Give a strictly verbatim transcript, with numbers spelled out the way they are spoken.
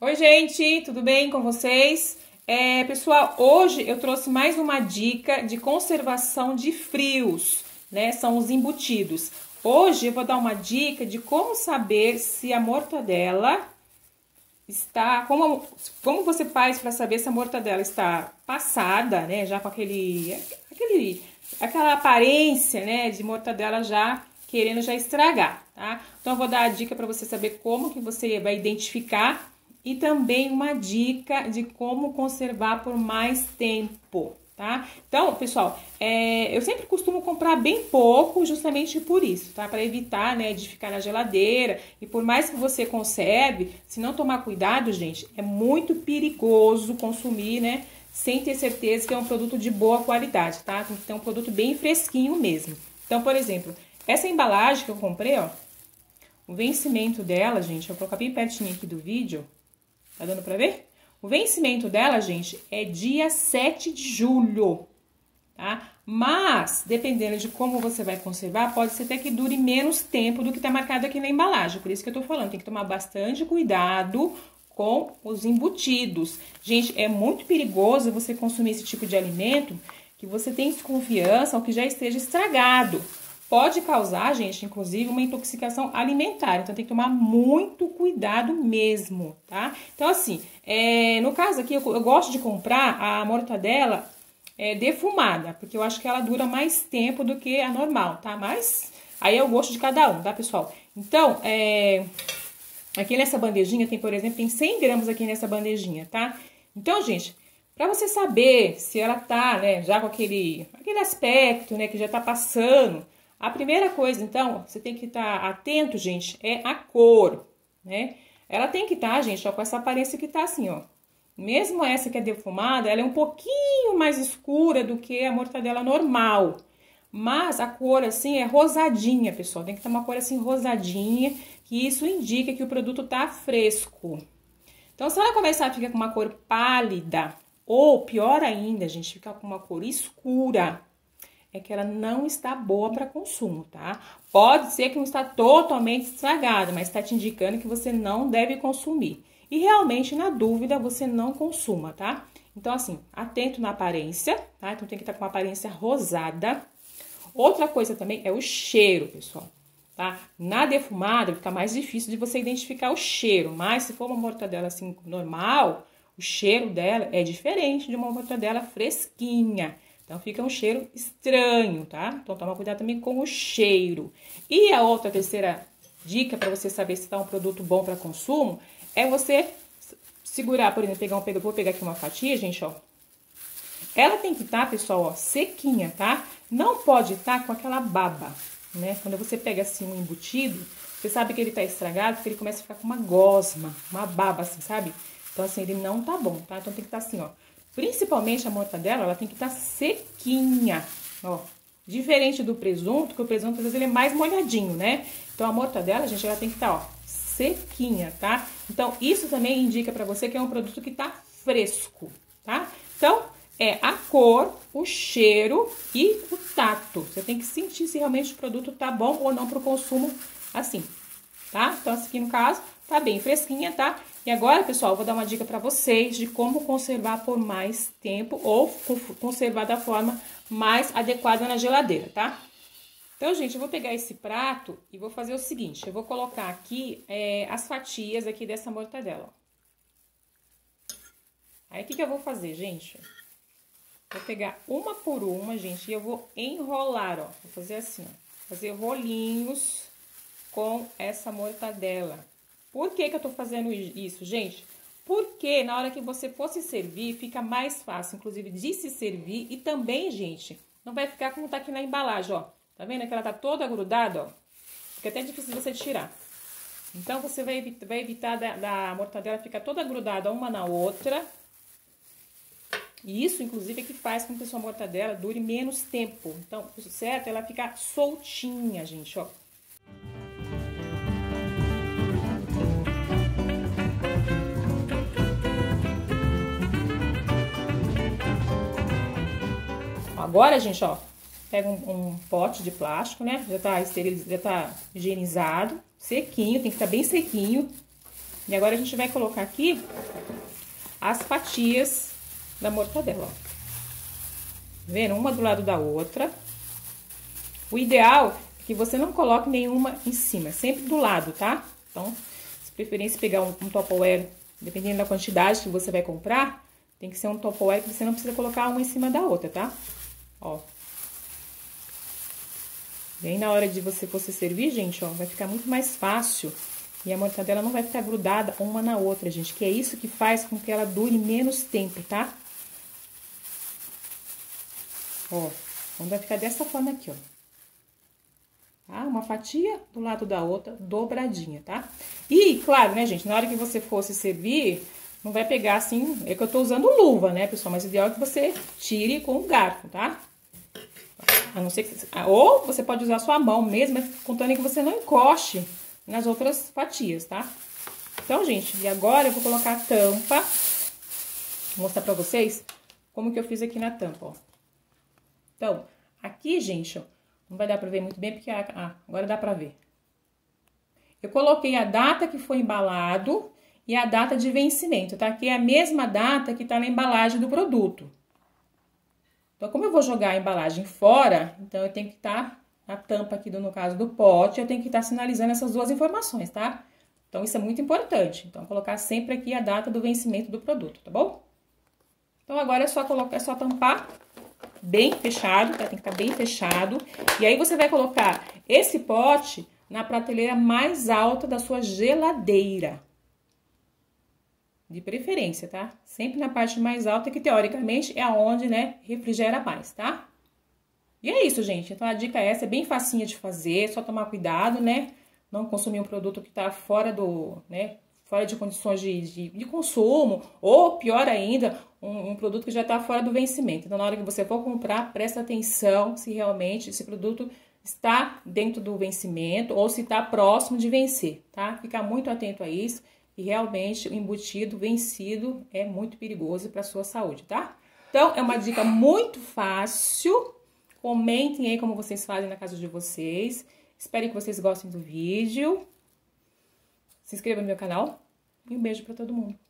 Oi, gente, tudo bem com vocês? É, pessoal, hoje eu trouxe mais uma dica de conservação de frios, né? São os embutidos. Hoje eu vou dar uma dica de como saber se a mortadela está... Como, como você faz para saber se a mortadela está passada, né? Já com aquele, aquele, aquela aparência, né? De mortadela já querendo já estragar, tá? Então eu vou dar a dica para você saber como que você vai identificar... E também uma dica de como conservar por mais tempo, tá? Então, pessoal, é, eu sempre costumo comprar bem pouco justamente por isso, tá? Para evitar, né, de ficar na geladeira. E por mais que você conserve, se não tomar cuidado, gente, é muito perigoso consumir, né? Sem ter certeza que é um produto de boa qualidade, tá? Tem que ter um produto bem fresquinho mesmo. Então, por exemplo, essa embalagem que eu comprei, ó. O vencimento dela, gente, eu vou colocar bem pertinho aqui do vídeo. Tá dando pra ver? O vencimento dela, gente, é dia sete de julho, tá? Mas, dependendo de como você vai conservar, pode ser até que dure menos tempo do que tá marcado aqui na embalagem. Por isso que eu tô falando, tem que tomar bastante cuidado com os embutidos. Gente, é muito perigoso você consumir esse tipo de alimento que você tem desconfiança ou que já esteja estragado. Pode causar, gente, inclusive, uma intoxicação alimentar. Então, tem que tomar muito cuidado mesmo, tá? Então, assim, é, no caso aqui, eu, eu gosto de comprar a mortadela é, defumada, porque eu acho que ela dura mais tempo do que a normal, tá? Mas aí é o gosto de cada um, tá, pessoal? Então, é, aqui nessa bandejinha tem, por exemplo, tem cem gramas aqui nessa bandejinha, tá? Então, gente... Pra você saber se ela tá, né, já com aquele, aquele aspecto, né, que já tá passando. A primeira coisa, então, você tem que estar tá atento, gente, é a cor, né? Ela tem que estar, tá, gente, ó, com essa aparência que tá assim, ó. Mesmo essa que é defumada, ela é um pouquinho mais escura do que a mortadela normal. Mas a cor, assim, é rosadinha, pessoal. Tem que ter uma cor, assim, rosadinha, que isso indica que o produto tá fresco. Então, se ela começar a ficar com uma cor pálida, ou, pior ainda, gente, ficar com uma cor escura... É que ela não está boa para consumo, tá? Pode ser que não está totalmente estragada, mas está te indicando que você não deve consumir. E realmente, na dúvida, você não consuma, tá? Então, assim, atento na aparência, tá? Então, tem que estar com uma aparência rosada. Outra coisa também é o cheiro, pessoal, tá? Na defumada, fica mais difícil de você identificar o cheiro, mas se for uma mortadela, assim, normal, o cheiro dela é diferente de uma mortadela fresquinha. Então, fica um cheiro estranho, tá? Então, toma cuidado também com o cheiro. E a outra, terceira dica para você saber se tá um produto bom para consumo é você segurar, por exemplo, pegar um, vou pegar aqui uma fatia, gente, ó. Ela tem que estar, tá, pessoal, ó, sequinha, tá? Não pode estar tá com aquela baba, né? Quando você pega, assim, um embutido, você sabe que ele tá estragado porque ele começa a ficar com uma gosma, uma baba, assim, sabe? Então, assim, ele não tá bom, tá? Então, tem que estar tá assim, ó. Principalmente a mortadela, ela tem que estar tá sequinha, ó. Diferente do presunto, que o presunto, às vezes, ele é mais molhadinho, né? Então, a mortadela, gente, ela tem que estar, tá, ó, sequinha, tá? Então, isso também indica pra você que é um produto que tá fresco, tá? Então, é a cor, o cheiro e o tato. Você tem que sentir se realmente o produto tá bom ou não pro consumo assim, tá? Então, aqui, no caso, tá bem fresquinha, tá? E agora, pessoal, eu vou dar uma dica para vocês de como conservar por mais tempo ou conservar da forma mais adequada na geladeira, tá? Então, gente, eu vou pegar esse prato e vou fazer o seguinte, eu vou colocar aqui é, as fatias aqui dessa mortadela, ó. Aí, o que que eu vou fazer, gente? Vou pegar uma por uma, gente, e eu vou enrolar, ó. Vou fazer assim, ó. Fazer rolinhos com essa mortadela. Por que que eu tô fazendo isso, gente? Porque na hora que você for se servir, fica mais fácil, inclusive, de se servir. E também, gente, não vai ficar como tá aqui na embalagem, ó. Tá vendo que ela tá toda grudada, ó? Fica até difícil de você tirar. Então, você vai, evit vai evitar da, da mortadela ficar toda grudada uma na outra. E isso, inclusive, é que faz com que a sua mortadela dure menos tempo. Então, isso certo, ela fica soltinha, gente, ó. Agora, gente, ó, pega um, um pote de plástico, né? Já tá esterilizado, já tá higienizado, sequinho, tem que estar bem sequinho. E agora a gente vai colocar aqui as fatias da mortadela, ó. Vendo? Uma do lado da outra. O ideal é que você não coloque nenhuma em cima, sempre do lado, tá? Então, se preferência pegar um, um Tupperware, dependendo da quantidade que você vai comprar, tem que ser um Tupperware que você não precisa colocar uma em cima da outra, tá? Ó. Bem na hora de você for se servir, gente, ó, vai ficar muito mais fácil. E a mortadela não vai ficar grudada uma na outra, gente, que é isso que faz com que ela dure menos tempo, tá? Ó, então vai ficar dessa forma aqui, ó. Tá? Uma fatia do lado da outra, dobradinha, tá? E, claro, né, gente, na hora que você for se servir, não vai pegar assim... É que eu tô usando luva, né, pessoal? Mas o ideal é que você tire com o garfo, tá? A não ser que... Ou você pode usar a sua mão mesmo, mas contando que você não encoste nas outras fatias, tá? Então, gente, e agora eu vou colocar a tampa. Vou mostrar pra vocês como que eu fiz aqui na tampa, ó. Então, aqui, gente, ó, não vai dar pra ver muito bem, porque... Ah, agora dá pra ver. Eu coloquei a data que foi embalado e a data de vencimento, tá? Que é a mesma data que tá na embalagem do produto. Então, como eu vou jogar a embalagem fora, então eu tenho que estar... A tampa aqui, do, no caso do pote, eu tenho que estar sinalizando essas duas informações, tá? Então, isso é muito importante. Então, colocar sempre aqui a data do vencimento do produto, tá bom? Então, agora é só colocar, é só tampar bem fechado, tá? Tem que estar bem fechado. E aí, você vai colocar esse pote na prateleira mais alta da sua geladeira. De preferência, tá? Sempre na parte mais alta, que teoricamente é aonde, né, refrigera mais, tá? E é isso, gente. Então, a dica é essa, é bem facinha de fazer, só tomar cuidado, né? Não consumir um produto que tá fora do, né? Fora de condições de, de, de consumo, ou pior ainda, um, um produto que já tá fora do vencimento. Então, na hora que você for comprar, presta atenção se realmente esse produto está dentro do vencimento ou se tá próximo de vencer, tá? Fica muito atento a isso, e realmente o embutido vencido é muito perigoso para sua saúde, tá? Então, é uma dica muito fácil. Comentem aí como vocês fazem na casa de vocês. Espero que vocês gostem do vídeo. Se inscreva no meu canal. E um beijo para todo mundo.